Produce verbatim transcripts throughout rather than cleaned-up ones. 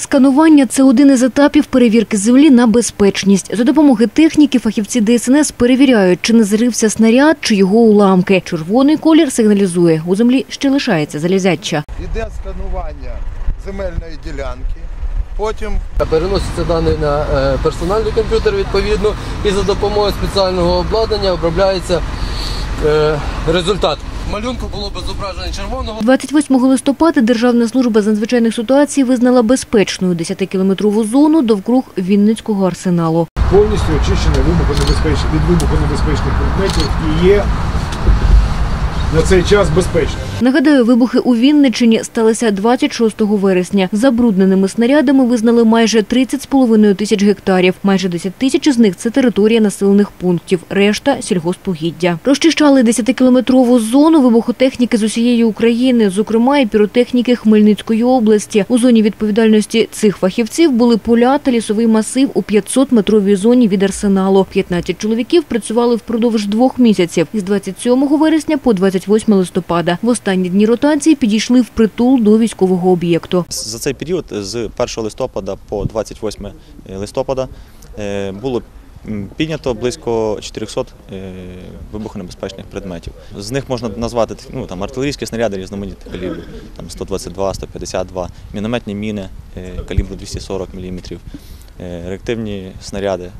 Сканування – це один із етапів перевірки землі на безпечність. За допомогою техніки фахівці ДСНС перевіряють, чи не зрився снаряд, чи його уламки. Червоний колір сигналізує – у землі ще лишається залізяча. Іде сканування земельної ділянки, потім переносяться дані на персональний комп'ютер відповідно і за допомогою спеціального обладнання обробляється результат. Малюнку було б зображено червоного. двадцять восьмого листопада Державна служба з надзвичайних ситуацій визнала безпечною десятикілометрову зону довкруг Вінницького арсеналу. Повністю очищена від вибухонебезпечних предметів і є на цей час безпечна. Нагадаю, вибухи у Вінниччині сталися двадцять шостого вересня. Забрудненими снарядами визнали майже тридцять з половиною тисяч гектарів. Майже десять тисяч із них – це територія населених пунктів, решта – сільгоспугіддя. Розчищали десятикілометрову зону вибухотехніки з усієї України, зокрема і піротехніки Хмельницької області. У зоні відповідальності цих фахівців були поля та лісовий масив у п'ятсотметровій зоні від арсеналу. п'ятнадцять чоловіків працювали впродовж двох місяців – із двадцять сьомого вересня по двадцять восьме листопада. Останні дні ротації підійшли впритул до військового об'єкту. За цей період з першого листопада по двадцять восьме листопада було піднято близько чотирьохсот вибухонебезпечних предметів. З них можна назвати ну, там, артилерійські снаряди різноманітних калібрів, там, сто двадцять два, сто п'ятдесят два, мінометні міни калібру двісті сорок міліметрів. Реактивні снаряди,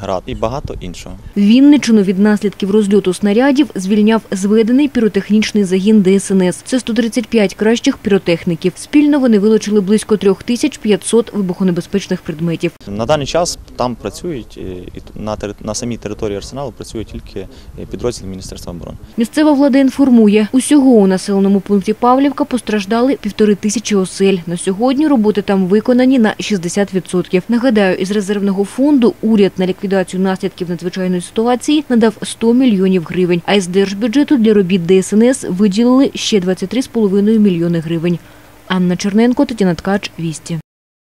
град і багато іншого. Вінниччину від наслідків розльоту снарядів звільняв зведений піротехнічний загін ДСНС. Це сто тридцять п'ять кращих піротехніків. Спільно вони вилучили близько трьох тисяч п'ятсот вибухонебезпечних предметів. На даний час там працюють, на самій території арсеналу працює тільки підрозділ Міністерства оборони. Місцева влада інформує, усього у населеному пункті Павлівка постраждали півтори тисячі осель. На сьогодні роботи там виконані на шістдесят відсотків. Нагадаю, із резервного фонду уряд на ліквідацію наслідків надзвичайної ситуації надав сто мільйонів гривень, а із держбюджету для робіт ДСНС виділили ще двадцять три з половиною мільйони гривень. Анна Черненко, Тетяна Ткач, Вісті.